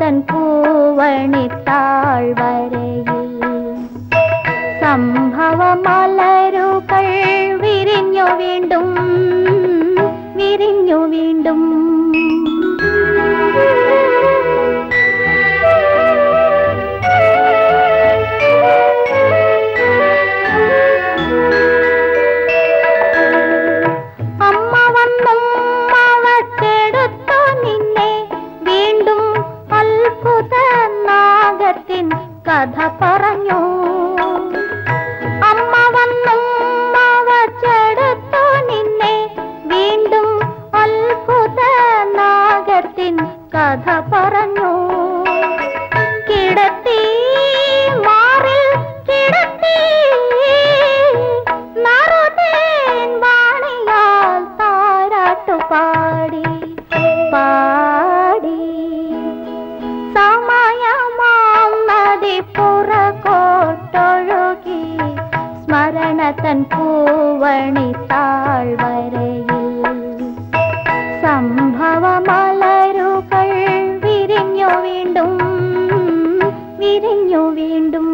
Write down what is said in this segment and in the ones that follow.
தன் பூவணி தாழ்வரையில் சம்பவ மலருகள் விரிഞ്ഞു വീണ്ടും விரிഞ്ഞു വീണ്ടും കഥ പറഞ്ഞു അമ്മ വന്നും അവച്ചെടുത്തു നിന്നെ വീണ്ടും അത്ഭുത നാഗത്തിൻ കഥ പറഞ്ഞു കിടത്തി മാറിൽ കിടത്തി നറുതേൻ വാണിയാൽ താരാട്ടു പാടി പാടി പുറകോട്ടൊഴുകി സ്മരണ തൻ പൂവണി താഴ്വരയിൽ സംഭവ മലരുകൾ വിരിഞ്ഞു വീണ്ടും വിരിഞ്ഞു വീണ്ടും.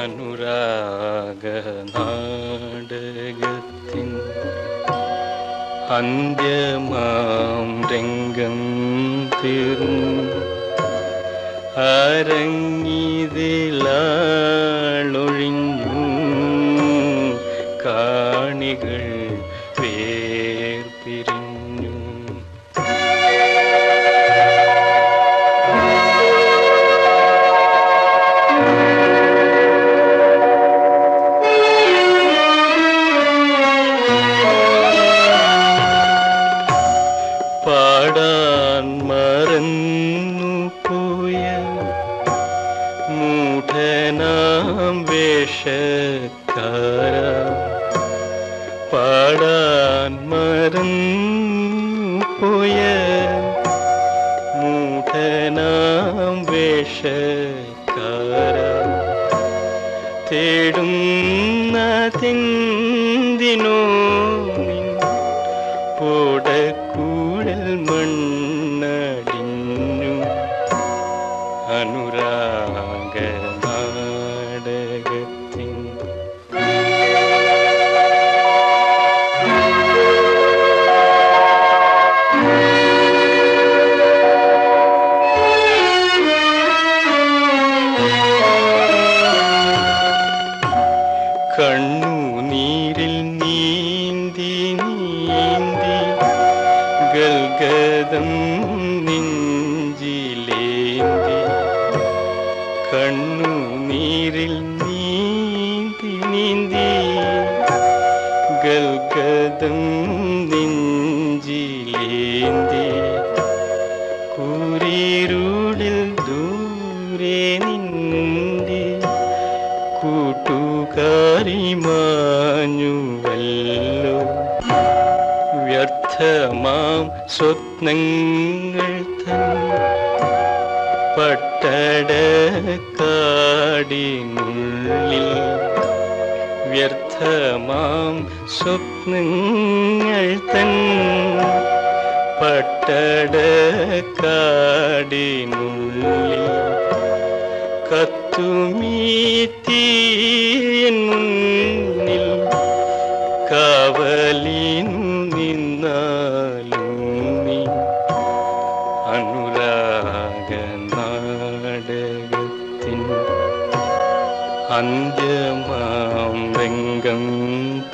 അനുരാഗനാടകത്തിൻ അന്ത്യമാം രംഗം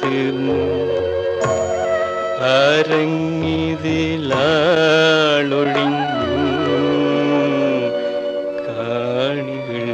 തീർന്നു അരങ്ങിതിലൊഴിഞ്ഞു കാണികൾ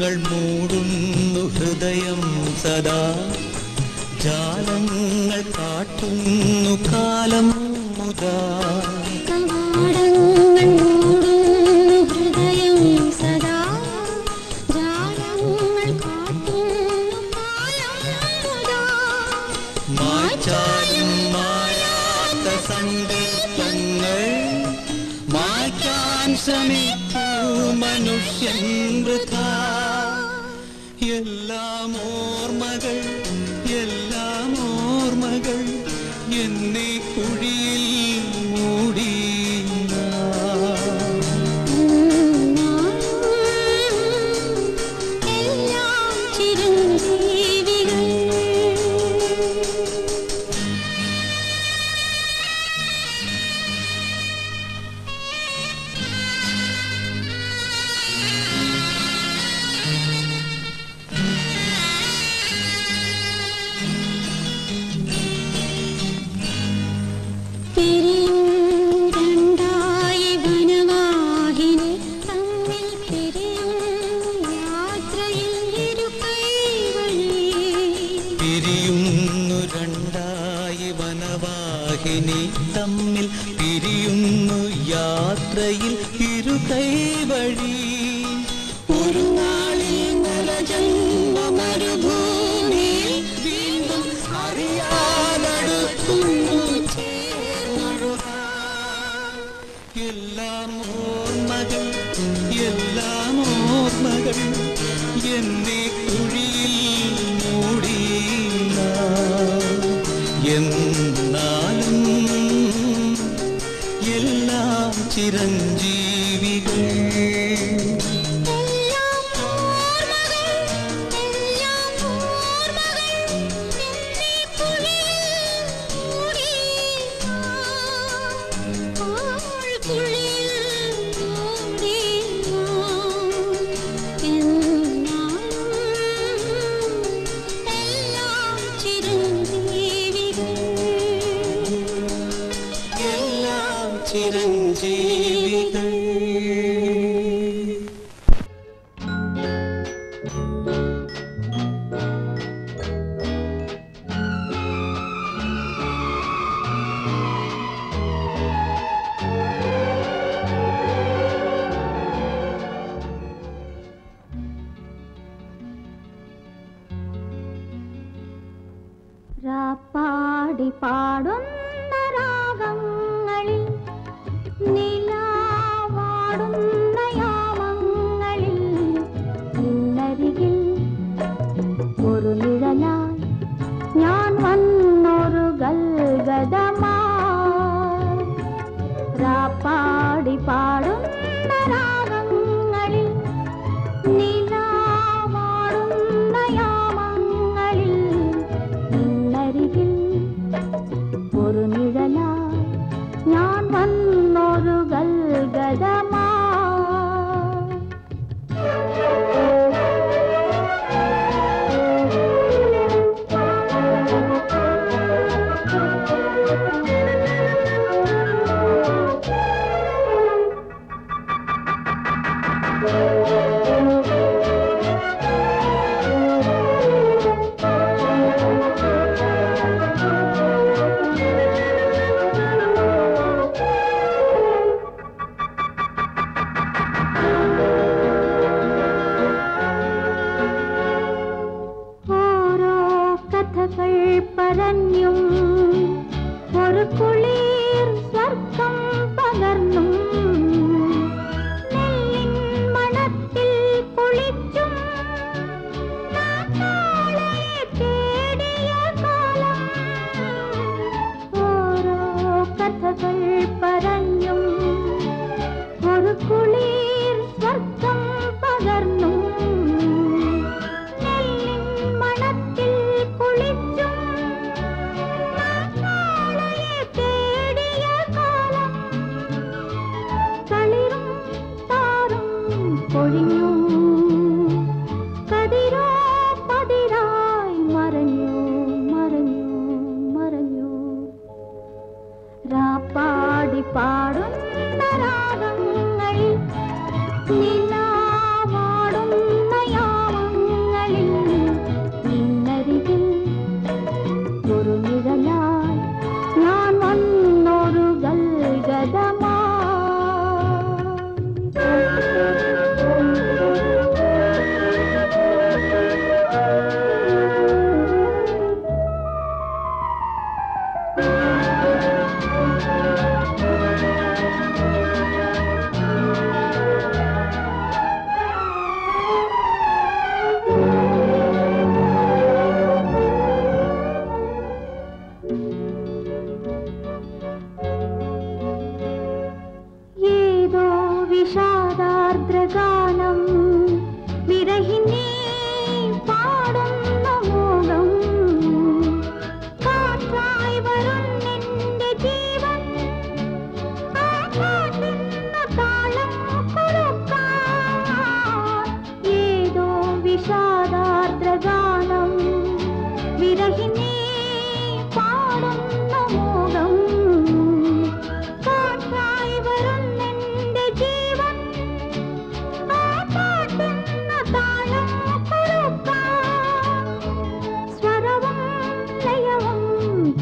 തരംഗങ്ങൾ മൂടുന്നു ഹൃദയം സദാ, ജാലങ്ങൾ കാട്ടുന്നു കാലം മുദാ.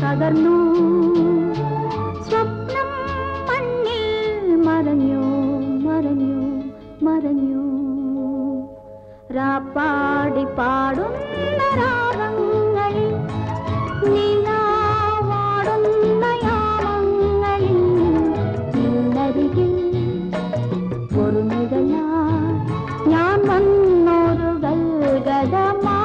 തകർന്നു സ്വപ്നം മണ്ണിൽ മറഞ്ഞു മറഞ്ഞു മറഞ്ഞു രാപ്പാടി പാടുന്ന രാഗങ്ങളിൽ നീലാവാടുന്ന യാമങ്ങളിൽ നിന്നരികിൽ ഒരു നിഴലായി ഞാൻ വന്നൊരു ഗൽഗദമാ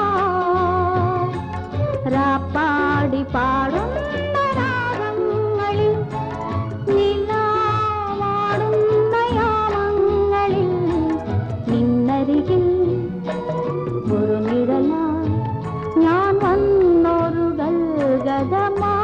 രാപ്പാടി പാടുന്ന രാഗങ്ങളിൽ നീലാവാടുന്ന യാമങ്ങളിൽ നിന്നരികിൽ ഒരു നിഴലായി ഞാൻ വന്നൊരു ഗൽഗദമാ